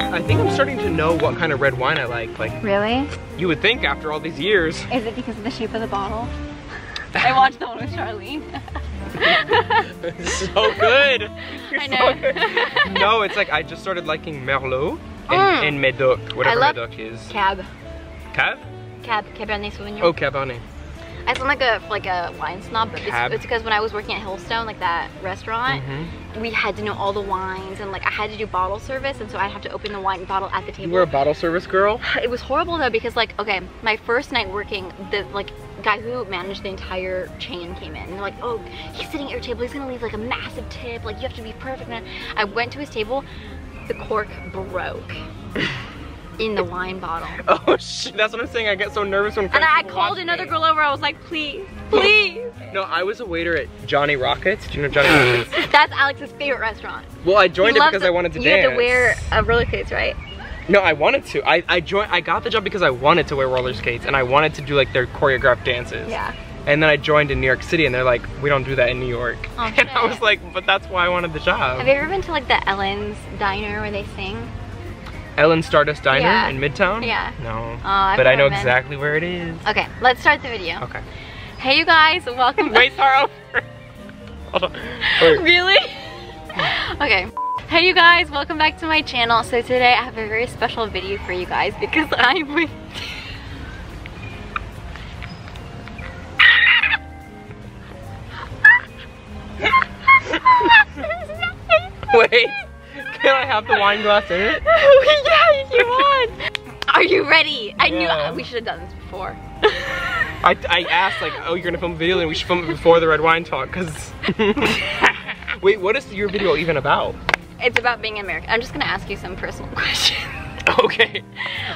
I think I'm starting to know what kind of red wine I like. Really? You would think after all these years. Is it because of the shape of the bottle? I watched the one with Charlene. So good. I know. So good. No, it's like I just started liking Merlot and Medoc, whatever Medoc is. Cab. Cab? Cab, Cabernet Sauvignon. Oh, Cabernet. I sound like a wine snob, but it's because when I was working at Hillstone, like that restaurant, we had to know all the wines, and like I had to do bottle service, and so I'd have to open the wine bottle at the table. You were a bottle service girl? It was horrible though, because like, okay, my first night working, the guy who managed the entire chain came in, and they're like, oh, he's sitting at your table, he's gonna leave like a massive tip, like you have to be perfect. And I went to his table, the cork broke. In the wine bottle. Oh shit, that's what I'm saying. I get so nervous when friends. And I called another girl over. I was like, please, please. No, I was a waiter at Johnny Rockets. Do you know Johnny Rockets? That's Alex's favorite restaurant. Well, I joined it because I wanted to dance. You had to wear roller skates, right? No, I wanted to. I got the job because I wanted to wear roller skates and I wanted to do like their choreographed dances. Yeah. And then I joined in New York City and they're like, we don't do that in New York. Oh, and shit. I was like, but that's why I wanted the job. Have you ever been to like the Ellen's Diner where they sing? Ellen Stardust Diner in Midtown? Yeah. No. But I know exactly where it is. Okay, let's start the video. Okay. Hey you guys, welcome back. Wait, Taro. Hold on. Wait. Really? Okay. Hey you guys, welcome back to my channel. So today I have a very special video for you guys because I'm with Wait. Can I have the wine glass in it? Yeah, if you want. Are you ready? I knew we should have done this before. I asked like, oh, you're gonna film a video and we should film it before the red wine talk, cause. Wait, what is your video even about? It's about being American. I'm just gonna ask you some personal questions. Okay.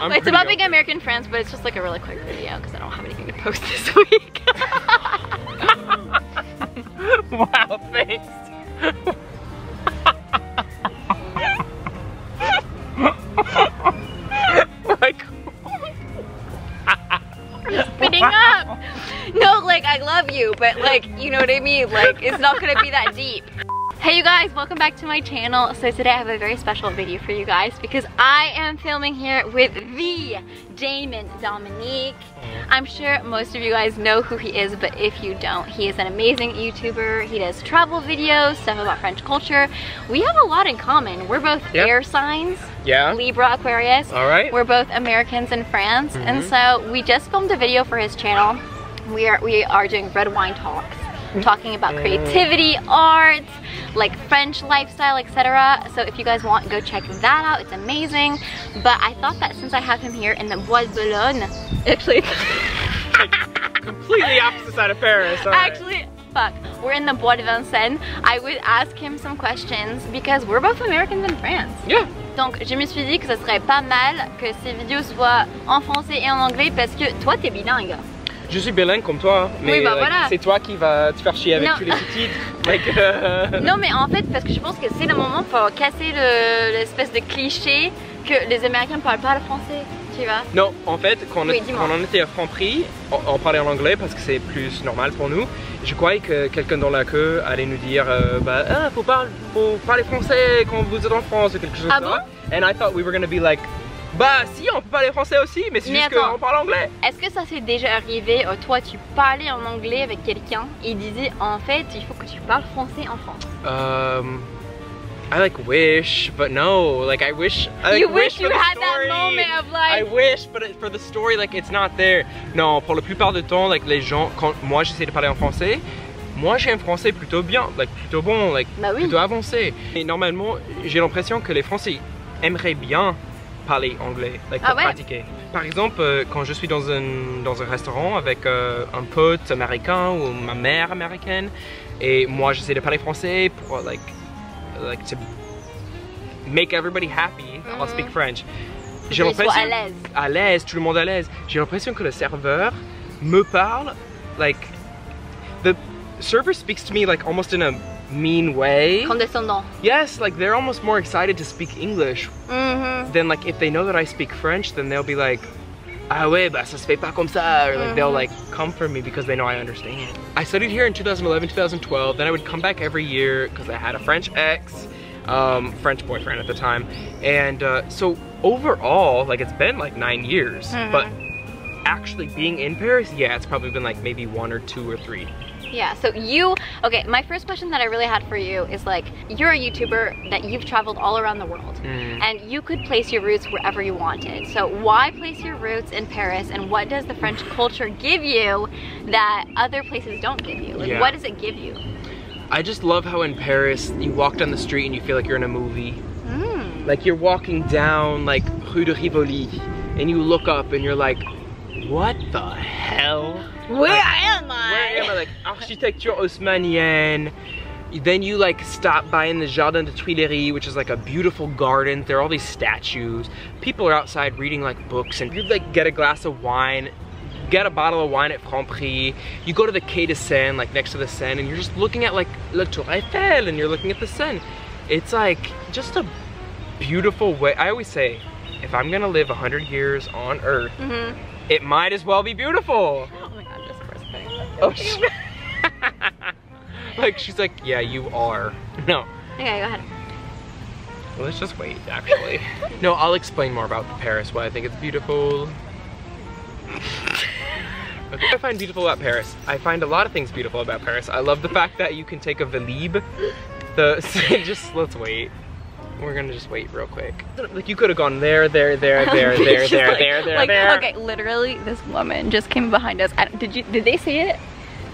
It's about being American in France, but it's just like a really quick video because I don't have anything to post this week. Wow, thanks. I love you, but like, you know what I mean? Like, it's not gonna be that deep. Hey you guys, welcome back to my channel. So today I have a very special video for you guys because I am filming here with the Damon Dominique. I'm sure most of you guys know who he is, but if you don't, he is an amazing YouTuber. He does travel videos, stuff about French culture. We have a lot in common. We're both air signs, Libra, Aquarius. All right. We're both Americans in France. And so we just filmed a video for his channel. We are doing red wine talks, talking about creativity, arts, like French lifestyle, etc. So if you guys want, go check that out. It's amazing. But I thought that since I have him here in the Bois de Boulogne, actually, like, completely opposite side of Paris. Actually, fuck, we're in the Bois de Vincennes. I would ask him some questions because we're both Americans in France. Yeah. Donc je me suis dit que ce serait pas mal que ces vidéos soient en français et en anglais parce que toi t'es bilingue. Je suis bilingue comme toi, mais oui, bah, voilà. C'est toi qui vas te faire chier avec tous les sous-titres. Non mais en fait, parce que je pense que c'est le moment pour casser l'espèce de cliché que les Américains ne parlent pas le français, tu vois. Non, en fait, quand on était à Franprix, on parlait en anglais parce que c'est plus normal pour nous. Je croyais que quelqu'un dans la queue allait nous dire bah, ah, faut parler français quand vous êtes en France ou quelque chose comme ça. And I thought we were going to be like, bah si, on peut parler français aussi, mais c'est juste qu'on parle anglais. Est-ce que ça s'est déjà arrivé, toi tu parlais en anglais avec quelqu'un et il disait en fait il faut que tu parles français en France? I like wish, but no, like I wish. I wish, but for the story, like it's not there. Non, pour la plupart du temps, like les gens, quand moi j'essaie de parler en français, moi j'ai un français plutôt bien, like plutôt bon, like plutôt avancé. Et normalement, j'ai l'impression que les Français aimeraient bien parler anglais, like, pour pratiquer. Par exemple, quand je suis dans un restaurant avec un pote américain ou ma mère américaine, et moi j'essaie de parler français pour like to make everybody happy, I'll speak French. J'ai l'impression à l'aise, tout le monde à l'aise. J'ai l'impression que le serveur me parle, like the server speaks to me like almost in a mean way. Condescendant. Yes, like they're almost more excited to speak English. Then like if they know that I speak French, then they'll be like, ah ouais, bah ça se fait pas comme ça. Or like they'll like comfort me because they know I understand. I studied here in 2011, 2012. Then I would come back every year because I had a French ex. French boyfriend at the time. And so overall, like, it's been like 9 years, but actually being in Paris, yeah, it's probably been like maybe 1 or 2 or 3. Yeah, so you, okay, my first question that I really had for you is, like, you're a YouTuber that you've traveled all around the world, and you could place your roots wherever you wanted. So why place your roots in Paris, and what does the French culture give you that other places don't give you? Like, what does it give you? I just love how in Paris, you walk down the street and you feel like you're in a movie. Like, you're walking down, like, Rue de Rivoli, and you look up and you're like, what the hell? Where am I? Like, architecture Haussmannienne. Then you, like, stop by in the Jardin de Tuileries, which is like a beautiful garden. There are all these statues. People are outside reading, like, books, and you, like, get a glass of wine, get a bottle of wine at Franc Prix. You go to the Quai de Seine, like, next to the Seine, and you're just looking at, like, La Tour Eiffel, and you're looking at the Seine. It's, like, just a beautiful way. I always say, if I'm gonna live 100 years on Earth, it might as well be beautiful. Oh, she, like, she's like, yeah, you are. No. Okay, go ahead. Well, let's just wait, actually. No, I'll explain more about Paris, why I think it's beautiful. Okay, what I find beautiful about Paris. I find a lot of things beautiful about Paris. I love the fact that you can take a Vélib. Just, let's wait. We're gonna just wait real quick. Like, you could have gone there. Okay, literally, this woman just came behind us. Did they see it?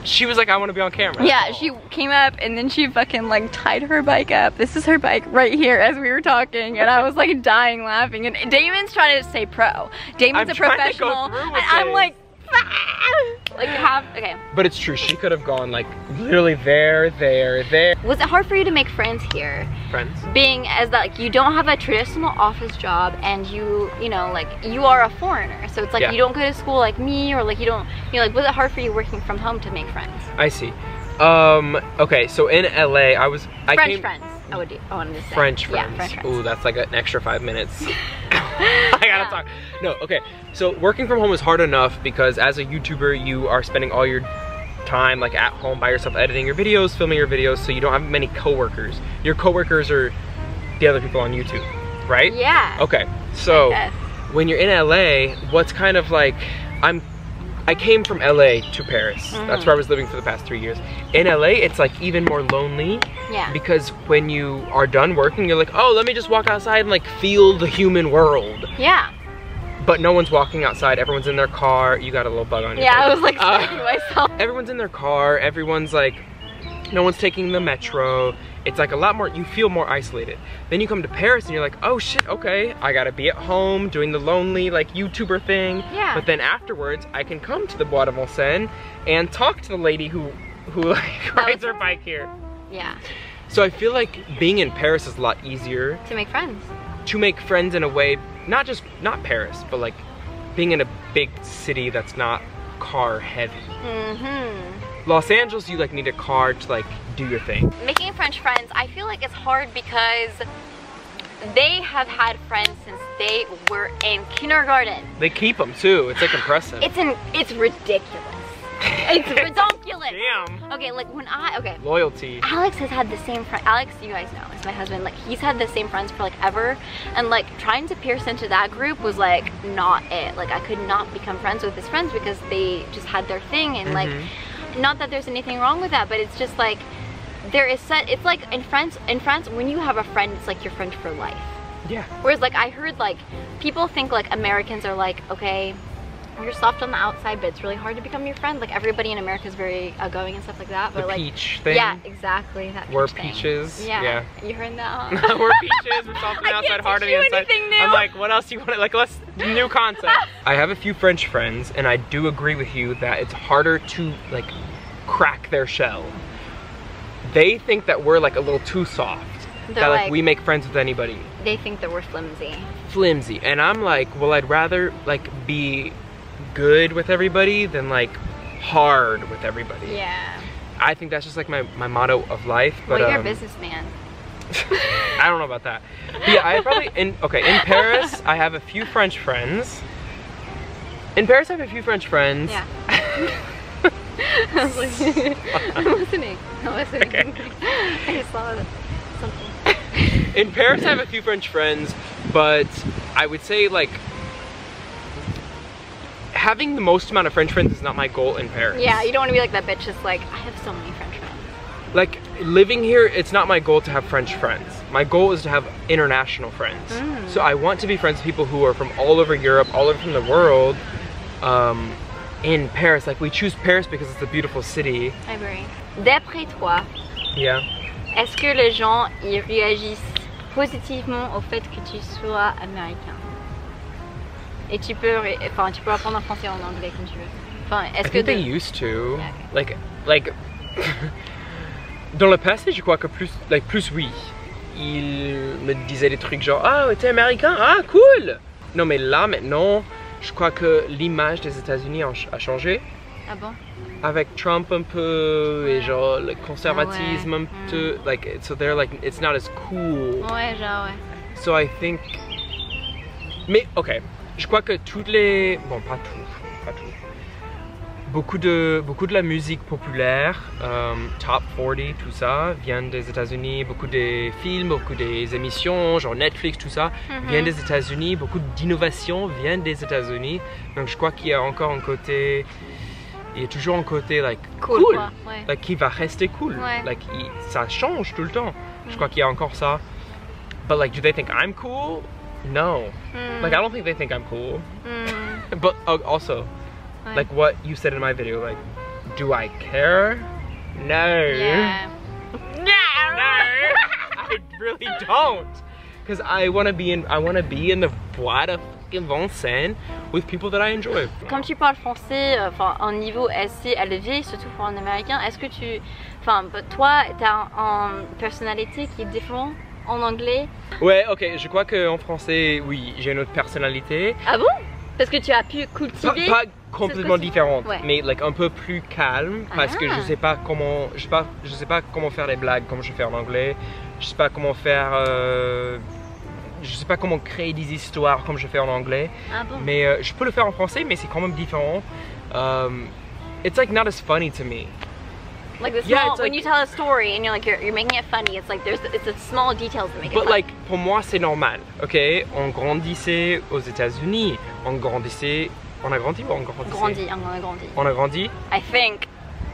She was like, I want to be on camera. Yeah, she came up and then she fucking, like, tied her bike up. This is her bike right here as we were talking, and I was, like, dying laughing. And Damon's trying to stay pro. Damon's a professional. I'm like, okay. But it's true, she could have gone, like, literally there. Was it hard for you to make friends here? Friends? Being as that, like, you don't have a traditional office job, and you know, like, you are a foreigner. So it's like, you don't go to school like me, or like, you don't, you know, like, was it hard for you working from home to make friends? I see. Okay, so in LA, I wanted to say French friends. Ooh, that's like an extra 5 minutes. I gotta talk. No, okay. So working from home was hard enough because as a YouTuber, you are spending all your time, like, at home by yourself, editing your videos, filming your videos, so you don't have many coworkers. Your coworkers are the other people on YouTube, right? Yeah. Okay. So when you're in LA, what's kind of like, I came from LA to Paris. That's where I was living for the past 3 years. In LA, it's, like, even more lonely. Yeah. Because when you are done working, you're like, oh, let me just walk outside and, like, feel the human world. Yeah. But no one's walking outside. Everyone's in their car. You got a little bug on your face. I was, like, scaring myself. Everyone's in their car. Everyone's, like, no one's taking the metro. It's, like, a lot more, you feel more isolated. Then you come to Paris and you're like, oh shit, okay, I gotta be at home doing the lonely, like, YouTuber thing. Yeah. But then afterwards, I can come to the Bois de Vincennes and talk to the lady who like, rides her bike here. Yeah. So I feel like being in Paris is a lot easier. To make friends. To make friends in a way, not just, not Paris, but, like, being in a big city that's not car heavy. Los Angeles, you, like, need a car to, like, do your thing. Making French friends, I feel like it's hard because they have had friends since they were in kindergarten. They keep them too. It's, like, impressive. It's ridiculous. It's ridiculous. Damn. Okay, like, when okay. Loyalty. Alex has had the same friend. Alex, you guys know, is my husband. Like, he's had the same friends for, like, ever, and, like, trying to pierce into that group was, like, not it. Like, I could not become friends with his friends because they just had their thing, and like. Not that there's anything wrong with that, but it's just like there is set. It's like in France, when you have a friend, it's like your friend for life. Yeah. Whereas, like, I heard, like, people think, like, Americans are like, okay, you're soft on the outside, but it's really hard to become your friend. Like, everybody in America is very outgoing and stuff like that. But the, like, peach thing. Yeah, exactly. That we're peaches. Yeah. You heard that? Huh? We're peaches. We're soft on the outside, hard on the inside. I'm like, what else do you want? Like, let's new concept. I have a few French friends, and I do agree with you that it's harder to, like, crack their shell. They think that we're, like, a little too soft. That, like, we make friends with anybody. They think that we're flimsy. Flimsy, and I'm like, well, I'd rather, like, be good with everybody than, like, hard with everybody. Yeah. I think that's just, like, my motto of life. But, well, you're a businessman. I don't know about that. But yeah, in Paris, I have a few French friends. Yeah. I'm listening. Okay. I just saw something. In Paris, I have a few French friends, but I would say, like, having the most amount of French friends is not my goal in Paris. Yeah, you don't want to be like that bitch that's like, I have so many French friends. Like, living here, it's not my goal to have French friends. My goal is to have international friends. Mm. So I want to be friends with people who are from all over Europe, all over from the world, in Paris. Like, we choose Paris because it's a beautiful city. I agree. D'après toi, yeah. Est-ce que les gens y réagissent positivement au fait que tu sois américain? Et tu peux, enfin, tu peux apprendre en français ou en anglais comme tu veux. Enfin, est-ce que they used to, yeah, okay. like dans le passé, je crois que plus oui. Ils me disaient des trucs genre ah, t'es américain, ah cool. Non mais là maintenant, je crois que l'image des États-Unis a changé. Ah bon? Avec Trump un peu, ouais. Et genre le conservatisme, ouais. Un peu, like, so they're like, it's not as cool. Ouais, genre, ouais. So I think, mais ok, je crois que toutes les, bon pas tout, beaucoup de la musique populaire, top 40, tout ça, viennent des États-Unis. Beaucoup des films, beaucoup des émissions, genre Netflix, tout ça, viennent des États-Unis. Beaucoup d'innovations viennent des États-Unis. Donc je crois qu'il y a encore un côté. Il y a toujours un côté like, cool, quoi, ouais. Like, qui va rester cool, ouais. Like, ça change tout le temps. Je crois qu'il y a encore ça. But like, do they think I'm cool? No. Like, I don't think they think I'm cool. But also, ouais. Like what you said in my video, like, do I care? No. Yeah. No. No. I really don't. Because I want to be in the Bois de Vincennes with people that I enjoy. Quand tu parles français, enfin un niveau assez élevé, surtout pour un Américain, est-ce que tu, enfin toi, t'as une personnalité qui est différente en anglais? Ouais, ok, je crois que en français, oui, j'ai une autre personnalité. Ah bon? Parce que tu as pu cultiver. Pas complètement différente, ouais. Mais like un peu plus calme, parce que je sais pas comment faire les blagues comme je fais en anglais. Je sais pas comment faire. Je sais pas comment créer des histoires comme je fais en anglais. Ah bon? Mais je peux le faire en français, mais c'est quand même différent. It's like not as funny to me. Like the small, yeah, when like, you tell a story and you're like you're making it funny, it's like it's the small details that make it funny. But like pour moi c'est normal, ok? On grandissait aux États-Unis, on a grandi. I think.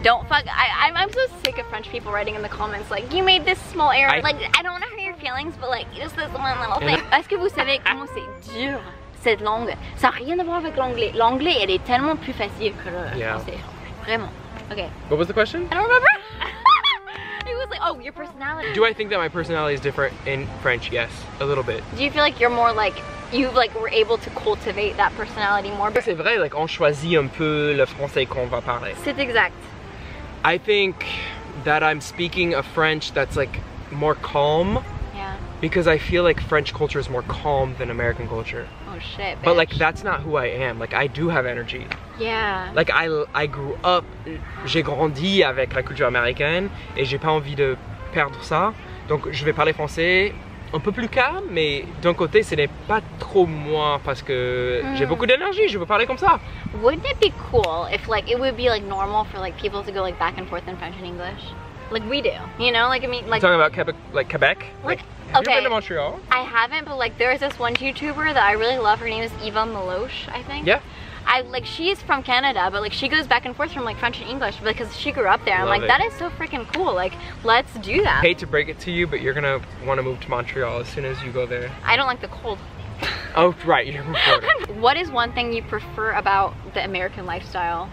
Don't fuck. I'm so sick of French people writing in the comments like you made this small error. Like I don't want to hurt your feelings, but like just this one little thing. Est-ce que vous savez comment c'est dur cette langue? Ça n'a rien à voir avec l'anglais. L'anglais elle est tellement plus facile que le français. Vraiment. Okay. What was the question? I don't remember. It was like, oh, your personality. Do I think that my personality is different in French? Yes, a little bit. Do you feel like you're more like you like were able to cultivate that personality more? C'est vrai, like on choisit un peu le français qu'on va parler. C'est exact. I think that I'm speaking a French that's like more calm. Yeah. Because I feel like French culture is more calm than American culture. Oh shit, bitch. But like that's not who I am. Like I do have energy. Yeah. Like I grew up, j'ai grandi avec la culture américaine et j'ai pas envie de perdre ça. Donc je vais parler français un peu plus calme, mais d'un côté ce n'est pas trop moi parce que j'ai beaucoup d'énergie, je veux parler comme ça. Wouldn't it be cool if like it would be like normal for like people to go like back and forth in French and English? Like we do, you know, like I mean like... You're talking about Quebec, like Quebec? Like, have okay. You been to Montreal? I haven't, but like there's this one YouTuber that I really love, her name is Eva Meloche, I think. Yeah. I like she's from Canada, but like she goes back and forth from like French and English because she grew up there. I'm like that is so freaking cool. Like let's do that. I hate to break it to you, but you're gonna want to move to Montreal as soon as you go there. I don't like the cold. Oh right, you're recording. What is one thing you prefer about the American lifestyle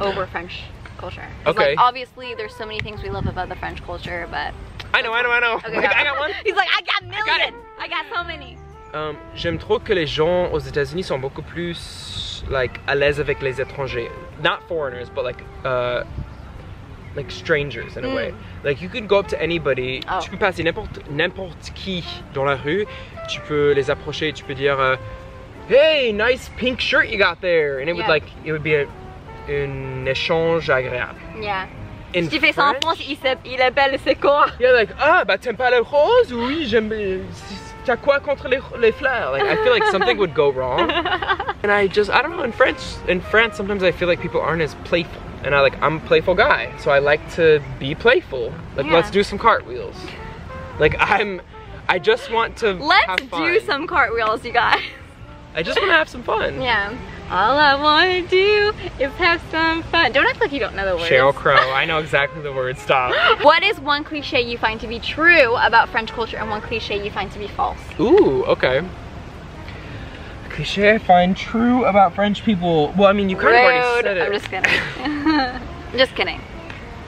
over French culture? Okay. Like, obviously, there's so many things we love about the French culture, but I know. Okay, like, I got one. He's like I got millions. I got so many. J'aime trop que les gens aux États-Unis sont beaucoup plus like à l'aise avec les étrangers, not foreigners, but like strangers in a way. Like you could go up to anybody, tu peux passer n'importe qui dans la rue, tu peux les approcher, tu peux dire hey, nice pink shirt you got there, and it would like it would be un échange agréable. Yeah. Si tu fais ça en France, il appelle c'est quoi? Yeah, like ah bah t'aimes pas le rose? Oui, j'aime. T'as quoi contre les fleurs? Like, I feel like something would go wrong. And I don't know, in France sometimes I feel like people aren't as playful. And I'm a playful guy, so I like to be playful. Like, let's do some cartwheels. Like, I just want to do some cartwheels, you guys. I just want to have some fun. Yeah. All I want to do is have some fun. Don't act like you don't know the words. Sheryl Crow. I know exactly the words. Stop. What is one cliche you find to be true about French culture and one cliche you find to be false? Ooh, okay. Cliche I find true about French people. Well, I mean, you kind of already said it. I'm just kidding.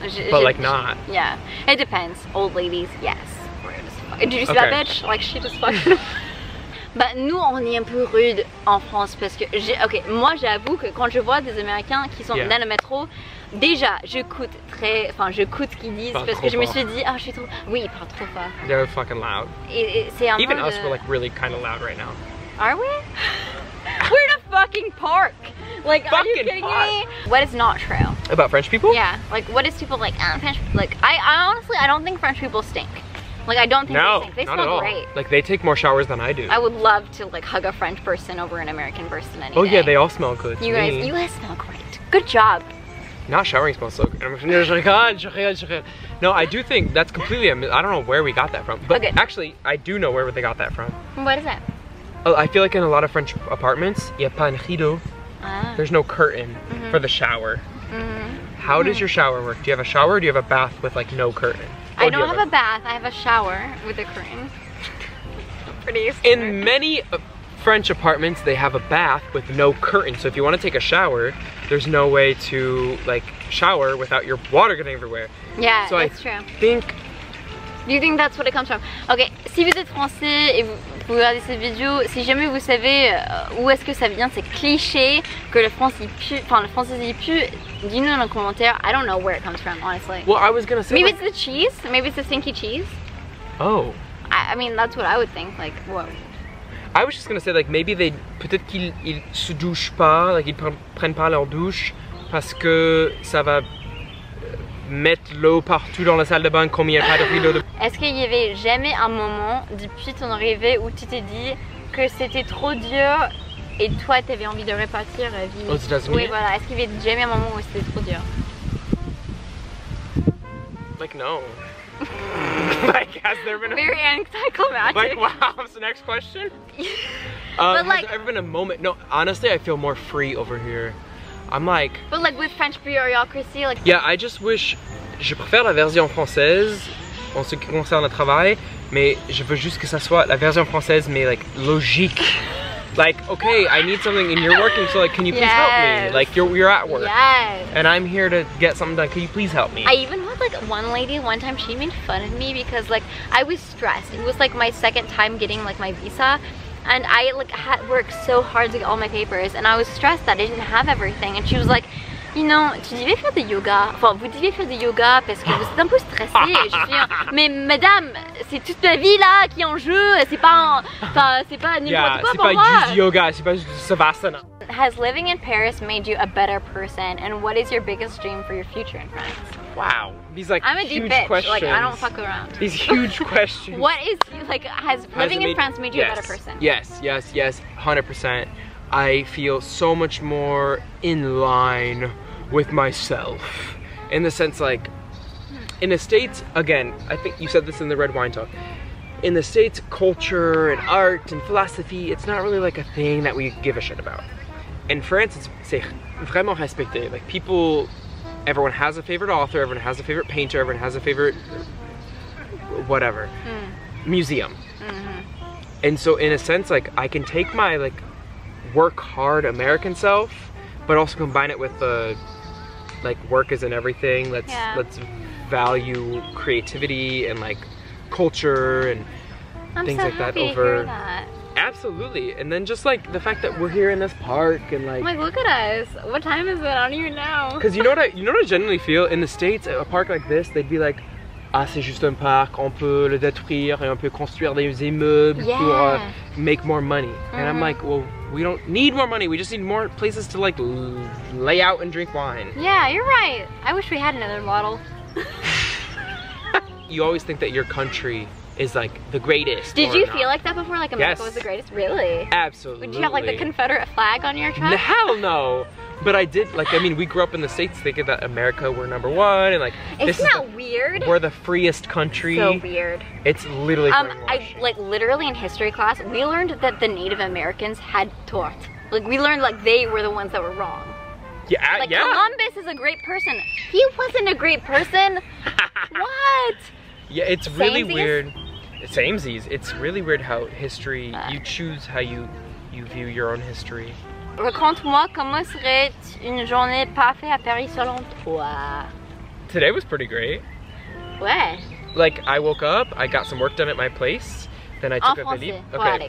Just kidding. But like not. Yeah. It depends. Old ladies, yes. Rude as fuck. Did you see that bitch? Like she just fucking... Bah, nous, on est un peu rude en France parce que, moi j'avoue que quand je vois des Américains qui sont dans le métro, déjà, j'écoute ce qu'ils disent parce que je me suis dit, ah, je suis trop... Oui, ils parlent trop fort. They're fucking loud. C'est un Even us, we're like really kind of loud right now. Are we? We're in a fucking park. Like, fucking are you kidding me? What is not true? About French people? Yeah. Like, what is people like, French, like, I honestly, I don't think French people stink. Like, I don't think they stink. They smell great. Like, they take more showers than I do. I would love to, like, hug a French person over an American person any day. Yeah, they all smell good. You guys, you guys smell great. Good job. Not showering smells so good. No, I do think that's completely, I don't know where we got that from. But actually, I do know where they got that from. What is that? Oh, I feel like in a lot of French apartments, y a pas un rideau. There's no curtain for the shower. How does your shower work? Do you have a shower or do you have a bath with, like, no curtain? I don't have a bath, I have a shower with a curtain. Pretty standard. In many French apartments, they have a bath with no curtain. So if you want to take a shower, there's no way to like shower without your water getting everywhere. Yeah, so that's true. Do you think that's what it comes from? Okay, si vous êtes français et vous regardez cette vidéo, si jamais vous savez où est-ce que ça vient, c'est cliché que le français pue, enfin le français il pue, do you know in the commentaire? I don't know where it comes from, honestly. Well, I was gonna say... Maybe like, it's the cheese? Maybe it's the stinky cheese? Oh. I mean, that's what I would think, like, whoa. I was just gonna say, like, maybe they... Peut-être qu'ils se douchent pas, like, ils prennent pas leur douche parce que ça va... mettre l'eau partout dans la salle de bain comme il n'y a pas de rideau de... Est-ce qu'il y avait jamais un moment depuis ton arrivée où tu t'es dit que c'était trop dur et toi t'avais envie de répartir vie? Aux États-Unis? Oui, voilà. Est-ce qu'il y avait jamais un moment où c'était trop dur? Like, no. Like, has there been a... Very anticlimactic. Like, wow, so next question? But like... Has there ever been a moment... No, honestly, I feel more free over here. I'm like... But like with French bureaucracy, like... Yeah, I just wish... Je préfère la version française en ce qui concerne le travail, mais je veux juste que ça soit la version française, mais like, logique. Like, okay, I need something and you're working, so like, can you please help me? Like, you're at work. Yes. And I'm here to get something done, can you please help me? I even had like one lady one time, she made fun of me because like, I was stressed. It was like my second time getting like my visa. And I like had worked so hard to get all my papers, and I was stressed that I didn't have everything. And she was like, you know, tu devais faire du yoga. Enfin, vous deviez faire du yoga parce que vous êtes un peu stressée. Et je suis, mais madame, c'est toute ma vie là qui est en jeu. C'est pas, c'est pas n'importe quoi pour moi. C'est pas juste yoga, c'est pas juste savasana. Has living in Paris made you a better person? And what is your biggest dream for your future in France? Wow, these like I'm a huge deep bitch. Questions. Like I don't fuck around. These huge questions. What is like has living in France made you a better person? Yes, yes, yes, 100%. I feel so much more in line with myself, in the sense like, in the States again. I think you said this in the Red Wine Talk. In the States, culture and art and philosophy, it's not really like a thing that we give a shit about. In France, c'est vraiment respecté. Like people. Everyone has a favorite author, everyone has a favorite painter, everyone has a favorite whatever, museum. And so in a sense, like I can take my like work hard American self, but also combine it with the like work is in everything. Let's value creativity and like culture and things like that over. Absolutely, and then just like the fact that we're here in this park and like. Like, look at us. What time is it? I don't even know. Because you know what I generally feel in the States, a park like this, they'd be like, ah, c'est juste un parc. On peut le détruire et on peut construire des immeubles pour make more money. And I'm like, well, we don't need more money. We just need more places to like lay out and drink wine. Yeah, you're right. I wish we had another model. You always think that your country is like the greatest. Did you feel like that before? Like America was the greatest? Really? Absolutely. Would you have like the Confederate flag on your truck? Hell no. But I did, like, I mean, we grew up in the States thinking that America were #1 and like, it's not weird. We're the freest country. So weird. It's literally I like literally in history class, we learned that the Native Americans had tort. Like we learned like they were the ones that were wrong. Yeah, like, yeah. Columbus is a great person. He wasn't a great person. What? Yeah, it's really weird. Samesies. It's really weird how history, you choose how you view your own history. Raconte-moi comment serait une journée parfaite à Paris selon toi. Today was pretty great. Ouais. Like, I woke up, I got some work done at my place, then I took a Vélib. Okay.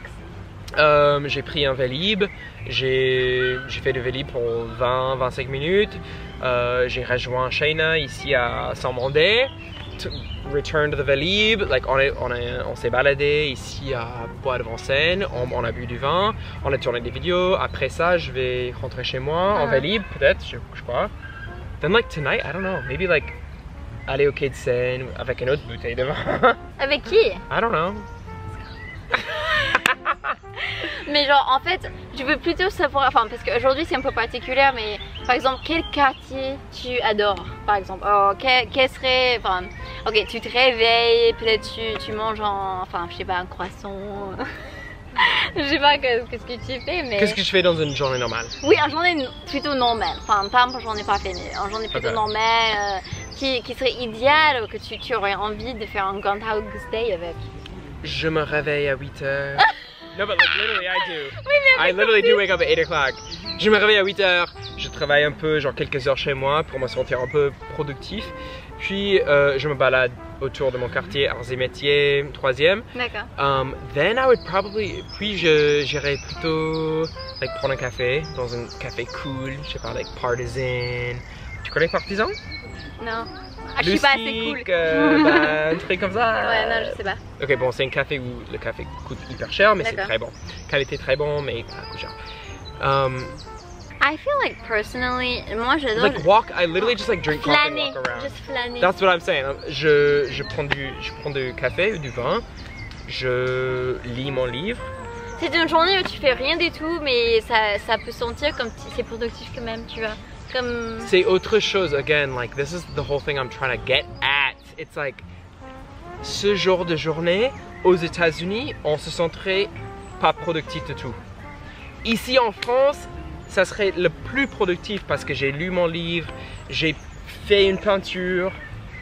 J'ai pris un Vélib, j'ai fait le Vélib pour 20-25 minutes, j'ai rejoint Shayna ici à Saint-Mandé, returned the Vélib, like on s'est baladé ici à Bois de Vincennes, on a bu du vin, on a tourné des vidéos, après ça je vais rentrer chez moi en Vélib, peut-être, je crois. Then like tonight, I don't know, maybe like aller au Quai de Seine avec une autre bouteille de vin. Avec qui? I don't know. Mais genre en fait, je veux plutôt savoir, enfin parce qu'aujourd'hui c'est un peu particulier, mais par exemple quel quartier tu adores, par exemple, oh, quel serait, enfin, ok tu te réveilles, peut-être tu manges en, enfin je sais pas, un croissant, je sais pas qu'est-ce que tu fais mais... Qu'est-ce que je fais dans une journée normale? Oui, une journée plutôt normale, enfin pas une journée parfaite, mais une journée plutôt normale, qui serait idéale, que tu aurais envie de faire un Groundhog's Day avec. Je me réveille à 8h. No, but like literally I do. I literally do wake up at 8 o'clock. Je me réveille à 8h. Je travaille un peu, genre quelques heures chez moi pour me sentir un peu productif. Puis je me balade autour de mon quartier, Arts et Métiers, 3e. D'accord. Then I would probably, puis j'irais plutôt like prendre un café dans un café cool. Je sais pas, like Partizan. Tu connais Partizan? Non. Ah, je suis pas assez cool. Un truc comme ça. Ouais, non, je sais pas. Ok, bon, c'est un café où le café coûte hyper cher, mais c'est très bon. Qualité très bon, mais pas coûte cher. I feel like personally, moi j'adore. Like walk, I literally just like drink coffee and walk around. Just flâner. That's what I'm saying. Je prends du café ou du vin. Je lis mon livre. C'est une journée où tu fais rien du tout, mais ça peut sentir comme c'est productif quand même, tu vois. C'est autre chose, again, like this is the whole thing I'm trying to get at. It's like, ce genre de journée, aux États-Unis, on se sentirait pas productif du tout. Ici en France, ça serait le plus productif parce que j'ai lu mon livre, j'ai fait une peinture.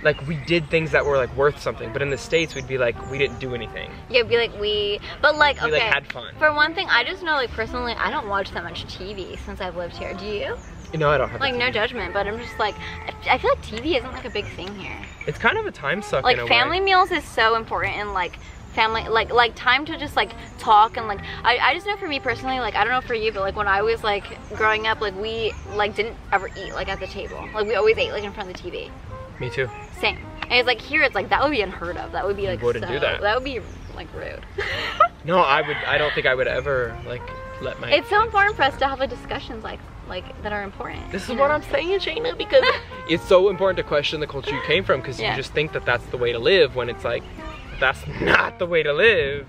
Like we did things that were like worth something, but in the States we'd be like we didn't do anything. Yeah, we'd be like we like had fun. For one thing, I just know like personally I don't watch that much TV since I've lived here. Do you? No, I don't have. Like no judgment, but I'm just like I feel like TV isn't like a big thing here. It's kind of a time suck. Like in a family way. Meals is so important and like family like time to just like talk and like I just know for me personally like I don't know for you but like when I was like growing up like we like didn't ever eat like at the table like we always ate like in front of the TV. Me too. Same. And it's like here, it's like that would be unheard of. That would be like you wouldn't do that. That would be like rude. No, I would. I don't think I would ever like let my. It's so important for us to have a discussions like that are important. This is what I'm saying, Shayna, because it's so important to question the culture you came from because you just think that that's the way to live when it's like that's not the way to live.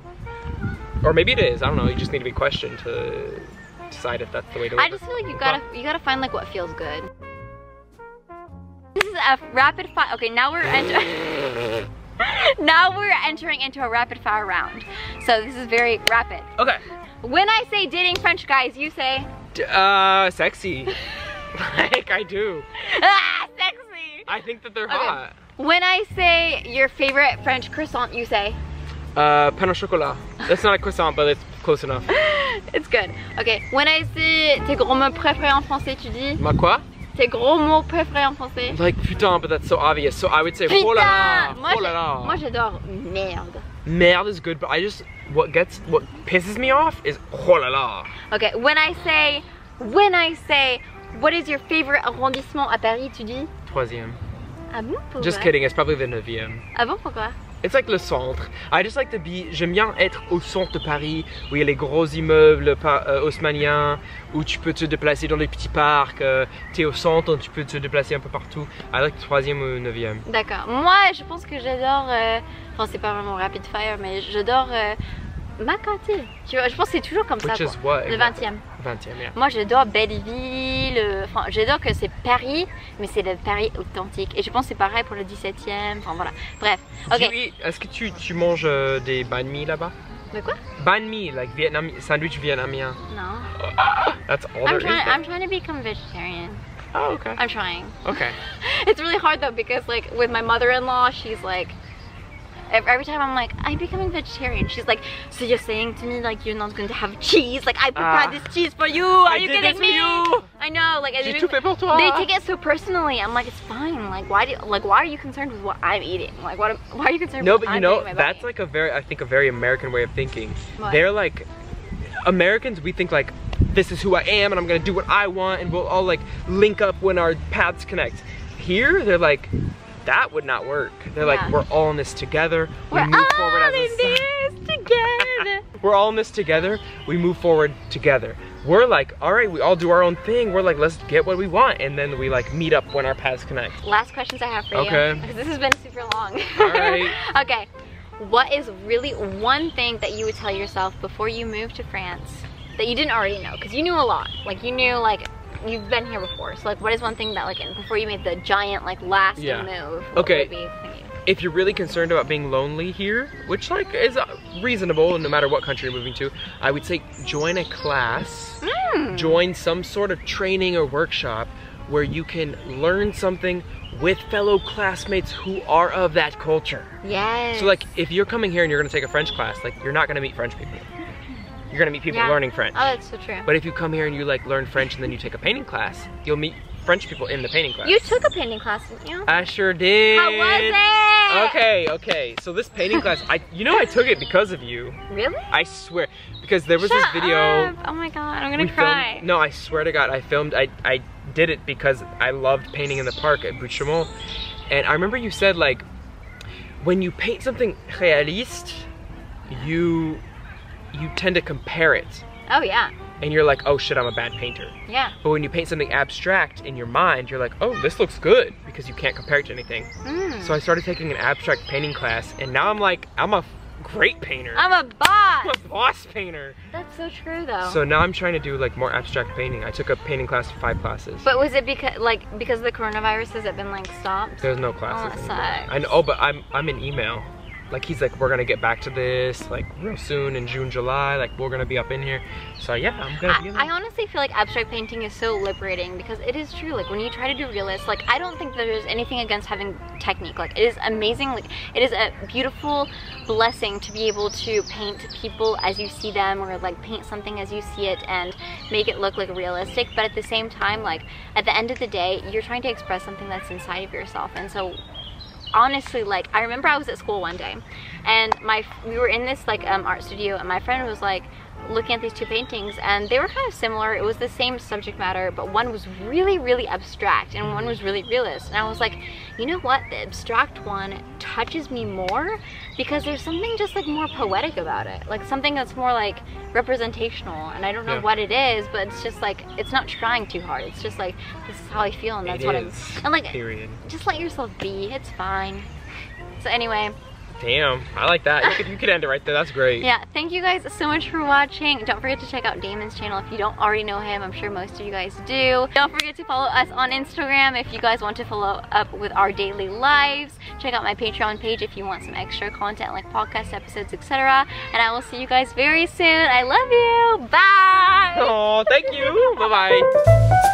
Or maybe it is. I don't know. You just need to be questioned to decide if that's the way to live. I just feel like you gotta find like what feels good. This is a rapid fire. Okay, now we're entering. Now we're entering into a rapid fire round. So this is very rapid. Okay. When I say dating French guys, you say. Sexy. Like I do. Ah, sexy. I think that they're hot. When I say your favorite French croissant, you say. Pain au chocolat. That's not a croissant, but it's close enough. It's good. Okay. When I say tes gros mots préférés en français, tu dis. Ma quoi? Tes gros mots préférés en français. Like putain, but that's so obvious. So I would say putain. Oh la la. Moi, oh la la. Moi j'adore merde. Merde is good, but I just what pisses me off is oh la la. Okay, when I say what is your favorite arrondissement à Paris, tu dis? 3e. Ah bon, pourquoi? Just kidding, it's probably the 9e. Ah bon, pourquoi? it's like le centre. I just like to be, j'aime bien être au centre de Paris, où il y a les gros immeubles haussmanniens, où tu peux te déplacer dans les petits parcs, tu es au centre, tu peux te déplacer un peu partout. I like le 3e ou 9e. D'accord. Moi, je pense que j'adore, enfin c'est pas vraiment rapid fire, mais j'adore McCarthy. Tu vois, je pense que c'est toujours comme ça, quoi. Le 20e. 20e, yeah. Moi j'adore Belleville, enfin j'adore que c'est Paris, mais c'est le Paris authentique. Et je pense que c'est pareil pour le 17e, enfin voilà. Bref, ok. Est-ce que tu manges des banh mi là-bas? De quoi? Banh mi, like Vietnam, sandwich vietnamien. No. That's all there is. I'm trying to become vegetarian. Oh, okay. I'm trying. Okay. It's really hard though, because like with my mother-in-law, she's like, every time I'm like, I'm becoming vegetarian, she's like, so you're saying to me like you're not going to have cheese? Like I prepared this cheese for you. Are you kidding me? I know, like I tout fait pour toi. They take it so personally. I'm like, it's fine. Like why are you concerned with what I'm eating? Like why are you concerned with what I'm eating? No, but you know, that's like a very American way of thinking. What? They're like, Americans, we think like, this is who I am and I'm gonna do what I want and we'll all like link up when our paths connect. Here they're like, that would not work. They're like, we're all in this together. We move forward as a society. We're all in this together. We move forward together. We're like, all right, we all do our own thing. We're like, let's get what we want. And then we like meet up when our paths connect. Last questions I have for you. Because this has been super long. All right. Okay. What is really one thing that you would tell yourself before you moved to France that you didn't already know? Because you knew a lot. Like you knew like, you've been here before, so like what is one thing that like before you made the giant like last move? Okay, if you're really concerned about being lonely here, which like is reasonable no matter what country you're moving to, I would say join a class, join some sort of training or workshop where you can learn something with fellow classmates who are of that culture. Yes. So like if you're coming here and you're gonna take a French class, like you're not gonna meet French people. You're gonna meet people learning French. Oh, that's so true. But if you come here and you like learn French and then you take a painting class, you'll meet French people in the painting class. You took a painting class, didn't you? I sure did. How was it? Okay, okay. So this painting class, I took it because of you. Really? I swear. Because there was this video. Shut up. Oh my god, I'm gonna cry. No, I swear to God, I did it because I loved painting in the park at Bouchermont. And I remember you said like, when you paint something realiste, you tend to compare it. Oh yeah. And you're like, oh shit, I'm a bad painter. Yeah. But when you paint something abstract in your mind, you're like, oh, this looks good, because you can't compare it to anything. So I started taking an abstract painting class, and now I'm like, I'm a great painter. I'm a boss. I'm a boss painter. That's so true though. So now I'm trying to do like more abstract painting. I took a painting class for 5 classes. But was it because the coronavirus has it been like stopped? There's no classes. Oh, that sucks. I know, but I'm in email. Like he's like, we're gonna get back to this like real soon in June, July, like we're gonna be up in here. So yeah, I'm gonna be in there. I honestly feel like abstract painting is so liberating because it is true, like when you try to do realist, like I don't think there's anything against having technique. Like it is amazing, like it is a beautiful blessing to be able to paint people as you see them or like paint something as you see it and make it look like realistic. But at the same time, like at the end of the day, you're trying to express something that's inside of yourself. And so honestly, like I remember I was at school one day and we were in this like art studio and my friend was like looking at these two paintings and they were kind of similar. It was the same subject matter, but one was really, really abstract and one was really realist. And I was like, you know what? The abstract one touches me more because there's something just like more poetic about it. Like something that's more like representational. And I don't know what it is, but it's just like, it's not trying too hard. It's just like, this is how I feel and that's what I'm, and like, period. Just let yourself be, it's fine. So anyway. Damn, I like that. You could end it right there. That's great. Yeah, thank you guys so much for watching. Don't forget to check out Damon's channel if you don't already know him. I'm sure most of you guys do. Don't forget to follow us on Instagram if you guys want to follow up with our daily lives. Check out my Patreon page if you want some extra content like podcast episodes, etc. And I will see you guys very soon. I love you. Bye. Oh, thank you. Bye-bye.